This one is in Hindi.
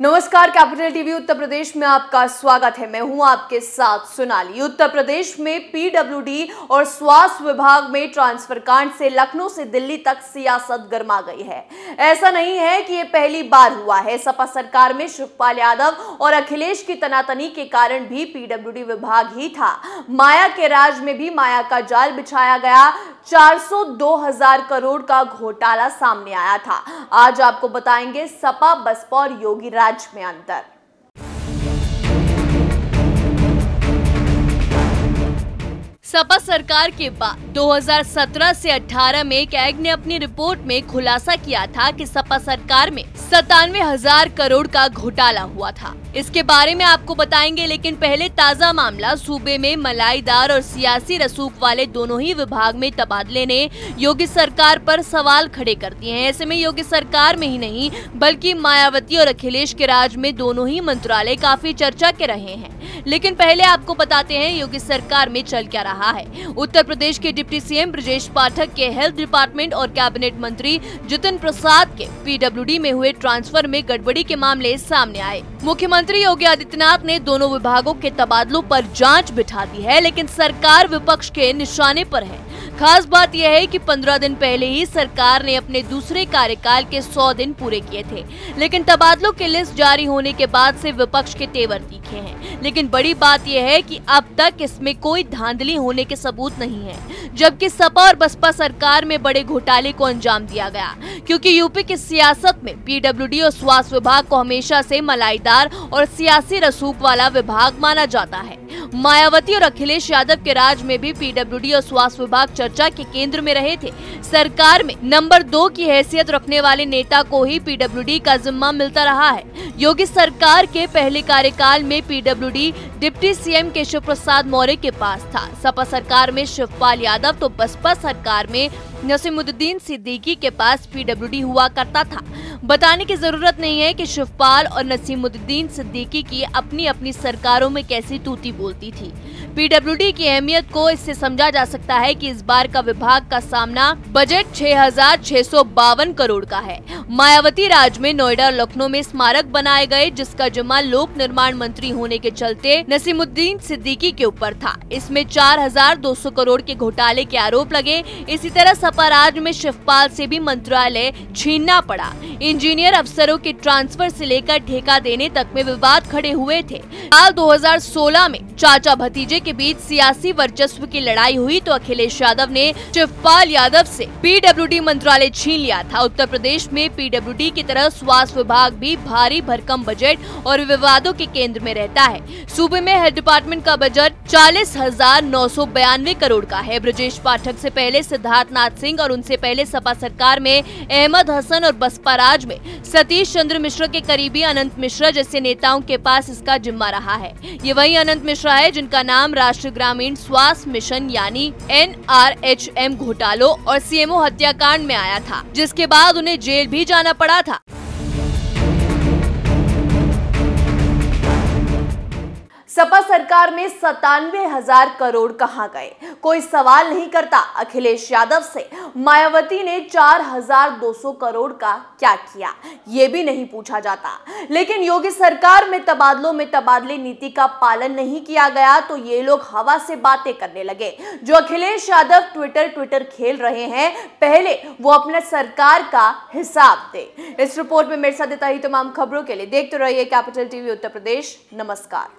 नमस्कार, कैपिटल टीवी उत्तर प्रदेश में आपका स्वागत है। मैं हूं आपके साथ सोनाली। उत्तर प्रदेश में पीडब्ल्यूडी और स्वास्थ्य विभाग में ट्रांसफर कांड से लखनऊ से दिल्ली तक सियासत गर्मा गई है। ऐसा नहीं है कि ये पहली बार हुआ है। सपा सरकार में शिवपाल यादव और अखिलेश की तनातनी के कारण भी पीडब्ल्यूडी विभाग ही था। माया के राज में भी माया का जाल बिछाया गया। 402,000 करोड़ का घोटाला सामने आया था। आज आपको बताएंगे सपा, बसपा और योगी राज्य में अंतर। सपा सरकार के बाद 2017 से 18 में कैग ने अपनी रिपोर्ट में खुलासा किया था कि सपा सरकार में 97,000 करोड़ का घोटाला हुआ था। इसके बारे में आपको बताएंगे, लेकिन पहले ताज़ा मामला। सूबे में मलाईदार और सियासी रसूख वाले दोनों ही विभाग में तबादले ने योगी सरकार पर सवाल खड़े कर दिए हैं। ऐसे में योगी सरकार में ही नहीं बल्कि मायावती और अखिलेश के राज में दोनों ही मंत्रालय काफी चर्चा के रहे हैं। लेकिन पहले आपको बताते हैं योगी सरकार में चल क्या रहा है। उत्तर प्रदेश के डिप्टी सीएम ब्रजेश पाठक के हेल्थ डिपार्टमेंट और कैबिनेट मंत्री जितिन प्रसाद के पीडब्ल्यूडी में हुए ट्रांसफर में गड़बड़ी के मामले सामने आए। मुख्यमंत्री योगी आदित्यनाथ ने दोनों विभागों के तबादलों पर जांच बिठा दी है, लेकिन सरकार विपक्ष के निशाने पर है। खास बात यह है कि 15 दिन पहले ही सरकार ने अपने दूसरे कार्यकाल के 100 दिन पूरे किए थे, लेकिन तबादलों की लिस्ट जारी होने के बाद से विपक्ष के तेवर तीखे हैं। लेकिन बड़ी बात यह है कि अब तक इसमें कोई धांधली होने के सबूत नहीं है, जबकि सपा और बसपा सरकार में बड़े घोटाले को अंजाम दिया गया, क्योंकि यूपी की सियासत में पीडब्ल्यूडी और स्वास्थ्य विभाग को हमेशा से मलाईदार और सियासी रसूख वाला विभाग माना जाता है। मायावती और अखिलेश यादव के राज में भी पीडब्ल्यूडी और स्वास्थ्य विभाग चर्चा के केंद्र में रहे थे। सरकार में नंबर 2 की हैसियत रखने वाले नेता को ही पीडब्ल्यूडी का जिम्मा मिलता रहा है। योगी सरकार के पहले कार्यकाल में PWD deputy CM Keshav Prasad Maurya के पास था। सपा सरकार में शिवपाल यादव तो बसपा सरकार में नसीमुद्दीन सिद्दीकी के पास पीडब्ल्यूडी हुआ करता था। बताने की जरूरत नहीं है कि शिवपाल और नसीमुद्दीन सिद्दीकी की अपनी अपनी सरकारों में कैसी तूती बोलती थी। पीडब्ल्यूडी की अहमियत को इससे समझा जा सकता है कि इस बार का विभाग का सामना बजट 6,652 करोड़ का है। मायावती राज में नोएडा और लखनऊ में स्मारक बनाए गए, जिसका जिम्मा लोक निर्माण मंत्री होने के चलते नसीमुद्दीन सिद्दीकी के ऊपर था। इसमें 4,200 करोड़ के घोटाले के आरोप लगे। इसी तरह सपा राज में शिवपाल से भी मंत्रालय छीनना पड़ा। इंजीनियर अफसरों के ट्रांसफर से लेकर ठेका देने तक में विवाद खड़े हुए थे। साल 2016 में चाचा भतीजे के बीच सियासी वर्चस्व की लड़ाई हुई तो अखिलेश यादव ने शिवपाल यादव से पीडब्ल्यूडी मंत्रालय छीन लिया था। उत्तर प्रदेश में पीडब्ल्यूडी की तरह स्वास्थ्य विभाग भी भारी भरकम बजट और विवादों के केंद्र में रहता है। सूबे में हेल्थ डिपार्टमेंट का बजट 40,992 करोड़ का है। ब्रजेश पाठक से पहले सिद्धार्थ नाथ सिंह और उनसे पहले सपा सरकार में अहमद हसन और बसपा राज में सतीश चंद्र मिश्रा के करीबी अनंत मिश्रा जैसे नेताओं के पास इसका जिम्मा रहा है। ये वही अनंत मिश्रा है जिनका नाम राष्ट्रीय ग्रामीण स्वास्थ्य मिशन यानी NRHM घोटालों और CMO हत्याकांड में आया था, जिसके बाद उन्हें जेल भी जाना पड़ा था। सपा सरकार में 97,000 करोड़ कहां गए, कोई सवाल नहीं करता। अखिलेश यादव से मायावती ने 4,200 करोड़ का क्या किया, ये भी नहीं पूछा जाता। लेकिन योगी सरकार में तबादलों में तबादले नीति का पालन नहीं किया गया तो ये लोग हवा से बातें करने लगे। जो अखिलेश यादव ट्विटर खेल रहे हैं, पहले वो अपना सरकार का हिसाब दे। इस रिपोर्ट में मेरे साथ ही तमाम खबरों के लिए देखते रहिए कैपिटल टीवी उत्तर प्रदेश। नमस्कार।